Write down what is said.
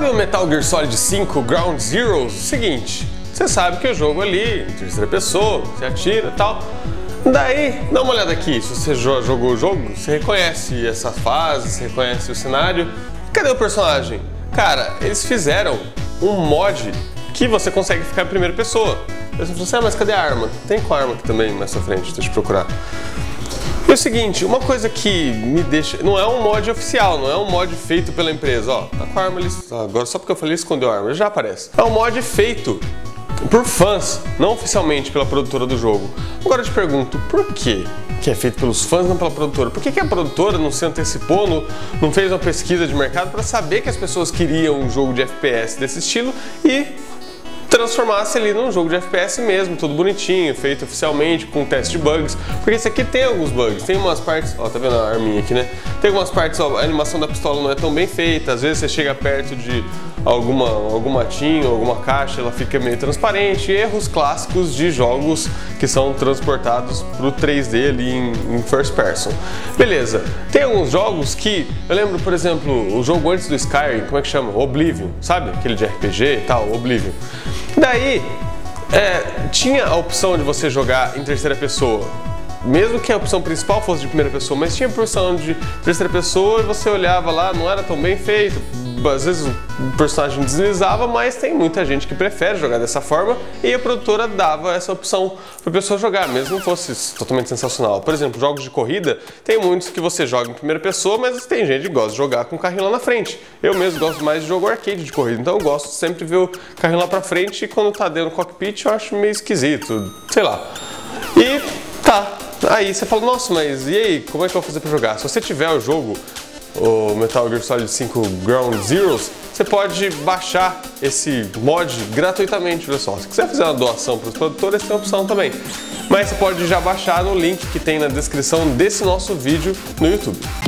Sabe o Metal Gear Solid 5 Ground Zeroes? Seguinte, você sabe que o jogo ali, em terceira pessoa, você atira e tal. Daí, dá uma olhada aqui, se você jogou o jogo, você reconhece essa fase, você reconhece o cenário. Cadê o personagem? Cara, eles fizeram um mod que você consegue ficar em primeira pessoa. Aí você falou assim, ah, mas cadê a arma? Tem com a arma aqui também, mais à frente, deixa eu procurar. E é o seguinte, uma coisa que me deixa... Não é um mod oficial, não é um mod feito pela empresa, ó. Tá com a arma ali... Agora só porque eu falei escondeu a arma, já aparece. É um mod feito por fãs, não oficialmente pela produtora do jogo. Agora eu te pergunto, por quê que é feito pelos fãs, não pela produtora? Por que que a produtora não se antecipou, não fez uma pesquisa de mercado para saber que as pessoas queriam um jogo de FPS desse estilo e transformasse ele num jogo de FPS mesmo, tudo bonitinho, feito oficialmente, com teste de bugs? Porque esse aqui tem alguns bugs, tem umas partes... Ó, tá vendo a arminha aqui, né? Tem algumas partes, ó, a animação da pistola não é tão bem feita, às vezes você chega perto de algum matinho, alguma caixa, ela fica meio transparente, erros clássicos de jogos que são transportados pro 3D ali em first person. Beleza, tem alguns jogos que... Eu lembro, por exemplo, o jogo antes do Skyrim, como é que chama? Oblivion, sabe? Aquele de RPG e tal, Oblivion. Daí, tinha a opção de você jogar em terceira pessoa, mesmo que a opção principal fosse de primeira pessoa, mas tinha a opção de terceira pessoa e você olhava lá, não era tão bem feito, às vezes o personagem deslizava, mas tem muita gente que prefere jogar dessa forma e a produtora dava essa opção para a pessoa jogar, mesmo que fosse totalmente sensacional. Por exemplo, jogos de corrida, tem muitos que você joga em primeira pessoa, mas tem gente que gosta de jogar com o carrinho lá na frente. Eu mesmo gosto mais de jogo arcade de corrida, então eu gosto sempre de ver o carrinho lá para frente e quando tá dentro do cockpit eu acho meio esquisito, sei lá. E tá, aí você fala, nossa, mas e aí, como é que eu vou fazer para jogar? Se você tiver o jogo... o Metal Gear Solid 5 Ground Zeroes, você pode baixar esse mod gratuitamente, pessoal. Se quiser fazer uma doação para os produtores, tem opção também. Mas você pode já baixar no link que tem na descrição desse nosso vídeo no YouTube.